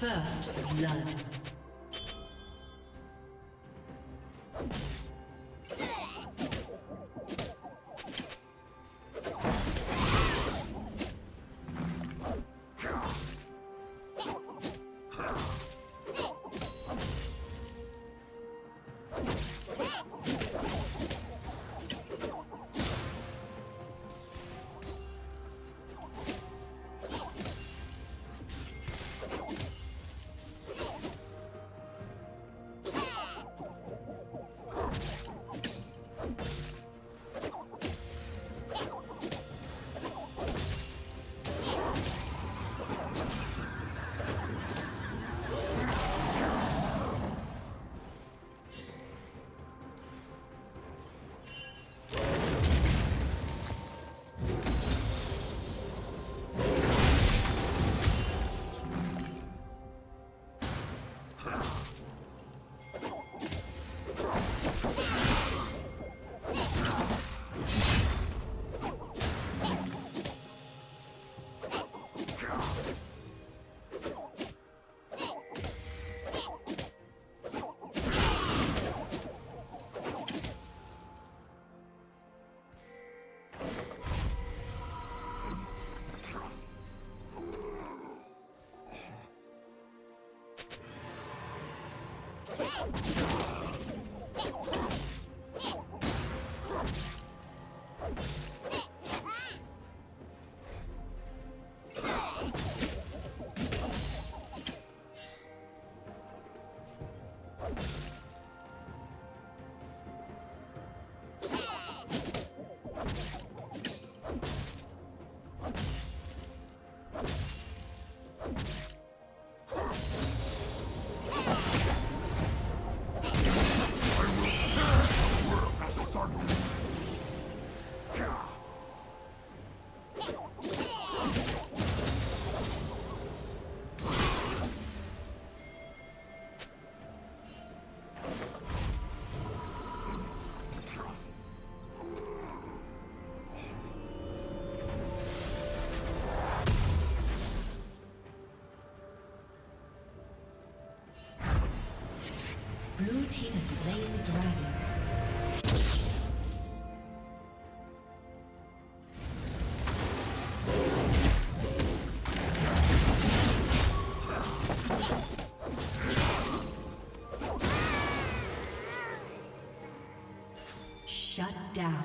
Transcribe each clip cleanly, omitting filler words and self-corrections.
First blood. Slain the dragon. Shut down.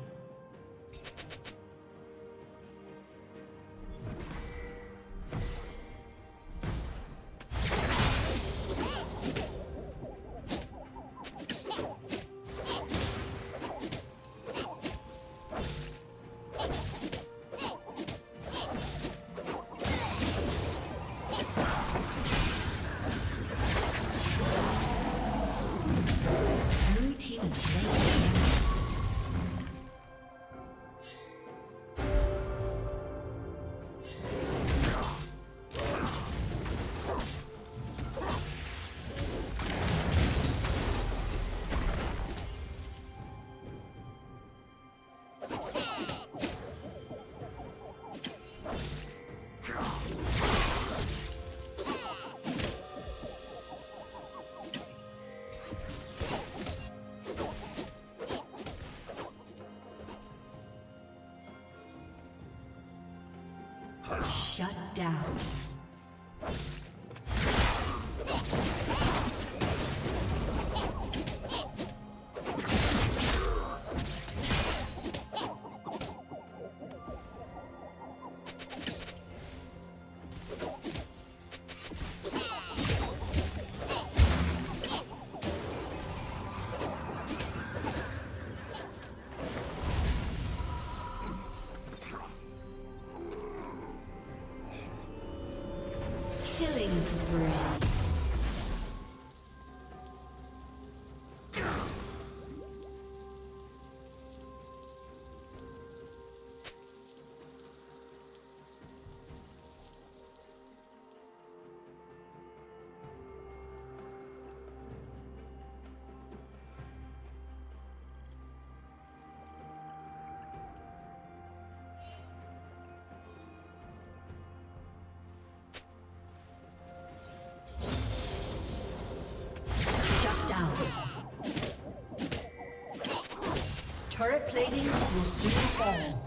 Shut down. Turret plating will soon fall.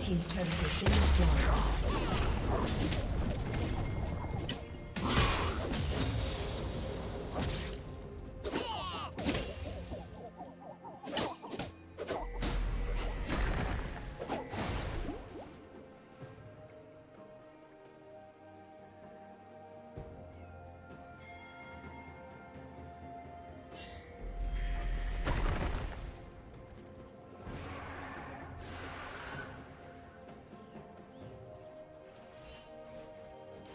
Team's turret has been destroyed.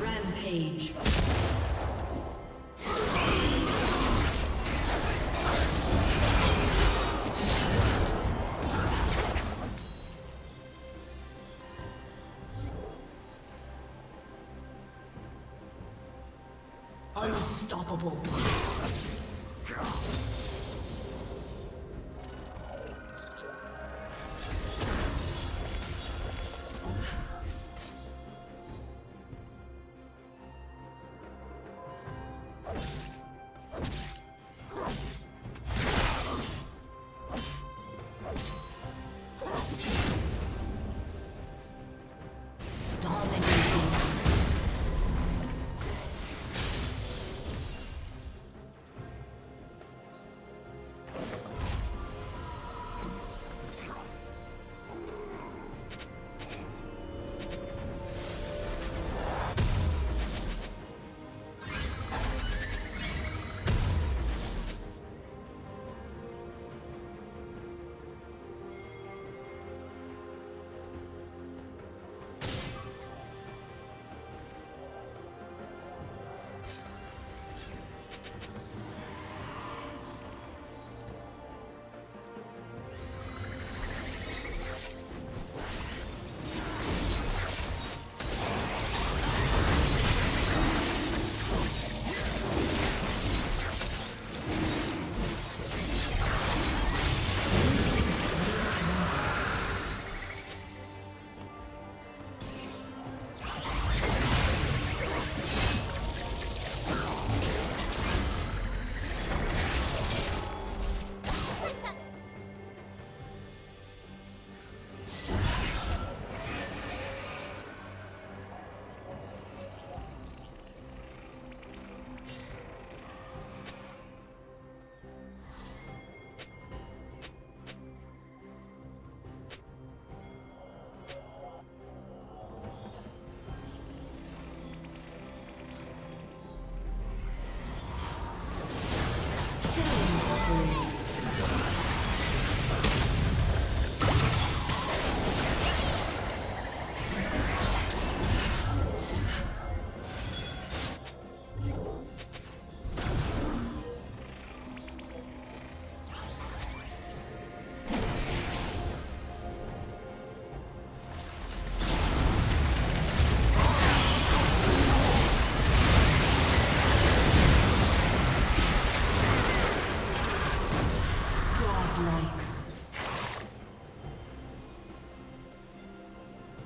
Rampage. Unstoppable.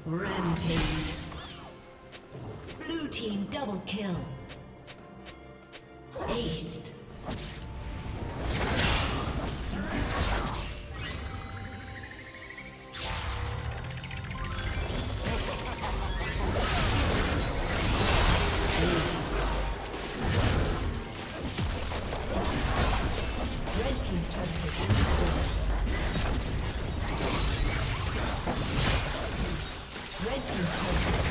Rampage. Blue team double kill. Aced. Red team's turret.